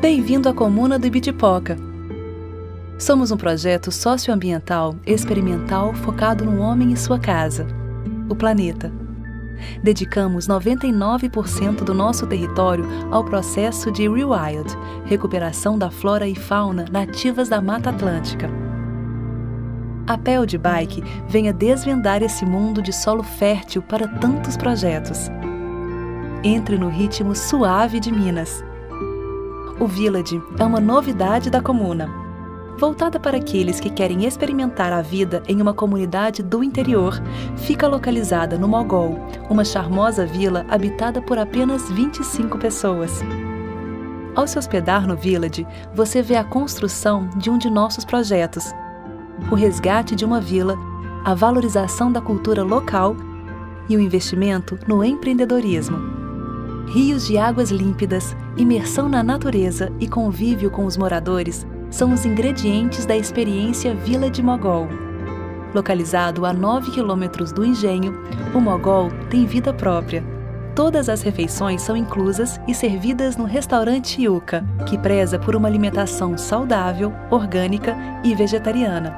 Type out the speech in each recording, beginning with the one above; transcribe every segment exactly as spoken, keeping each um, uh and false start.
Bem-vindo à comuna do Ibitipoca. Somos um projeto socioambiental experimental focado no homem e sua casa, o planeta. Dedicamos noventa e nove por cento do nosso território ao processo de Rewild, recuperação da flora e fauna nativas da Mata Atlântica. A P E L de Bike vem a desvendar esse mundo de solo fértil para tantos projetos. Entre no ritmo suave de Minas. O Village é uma novidade da comuna, voltada para aqueles que querem experimentar a vida em uma comunidade do interior. Fica localizada no Mogol, uma charmosa vila habitada por apenas vinte e cinco pessoas. Ao se hospedar no Village, você vê a construção de um de nossos projetos, o resgate de uma vila, a valorização da cultura local e o investimento no empreendedorismo. Rios de águas límpidas, imersão na natureza e convívio com os moradores são os ingredientes da experiência Vila de Mogol. Localizado a nove quilômetros do engenho, o Mogol tem vida própria. Todas as refeições são inclusas e servidas no restaurante Yuca, que preza por uma alimentação saudável, orgânica e vegetariana.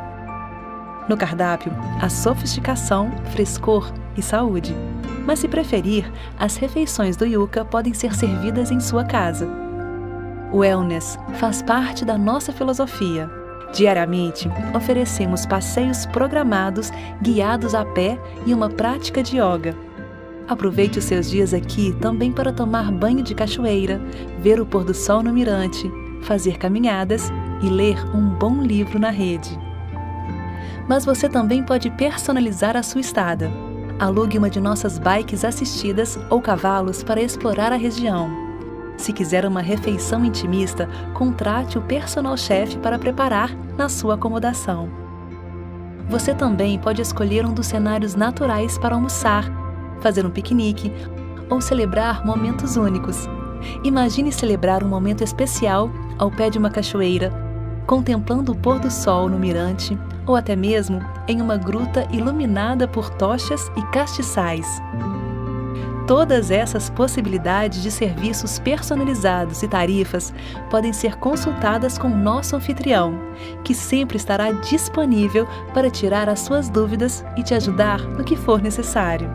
No cardápio, a sofisticação, frescor e saúde. Mas se preferir, as refeições do Yuca podem ser servidas em sua casa. O wellness faz parte da nossa filosofia. Diariamente, oferecemos passeios programados, guiados a pé e uma prática de yoga. Aproveite os seus dias aqui também para tomar banho de cachoeira, ver o pôr do sol no mirante, fazer caminhadas e ler um bom livro na rede. Mas você também pode personalizar a sua estada. Alugue uma de nossas bikes assistidas ou cavalos para explorar a região. Se quiser uma refeição intimista, contrate o personal chef para preparar na sua acomodação. Você também pode escolher um dos cenários naturais para almoçar, fazer um piquenique ou celebrar momentos únicos. Imagine celebrar um momento especial ao pé de uma cachoeira, contemplando o pôr do sol no mirante ou até mesmo em uma gruta iluminada por tochas e castiçais. Todas essas possibilidades de serviços personalizados e tarifas podem ser consultadas com nosso anfitrião, que sempre estará disponível para tirar as suas dúvidas e te ajudar no que for necessário.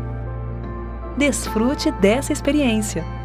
Desfrute dessa experiência!